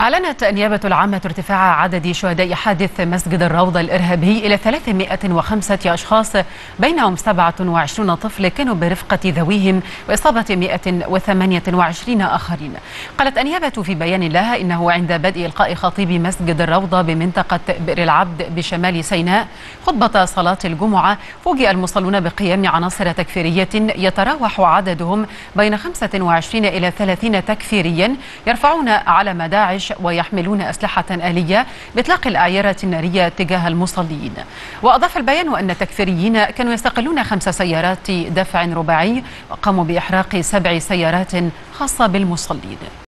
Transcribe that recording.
أعلنت النيابة العامة ارتفاع عدد شهداء حادث مسجد الروضة الإرهابي إلى 305 أشخاص، بينهم 27 طفل كانوا برفقة ذويهم، وإصابة 128 آخرين. قالت النيابة في بيان لها إنه عند بدء إلقاء خطيب مسجد الروضة بمنطقة بئر العبد بشمال سيناء خطبة صلاة الجمعة، فوجئ المصلون بقيام عناصر تكفيرية يتراوح عددهم بين 25 إلى 30 تكفيريا، يرفعون علم داعش ويحملون أسلحة آلية بإطلاق الأعيرة النارية تجاه المصلين. وأضاف البيان أن التكفيريين كانوا يستغلون 5 سيارات دفع رباعي، وقاموا بإحراق 7 سيارات خاصة بالمصلين.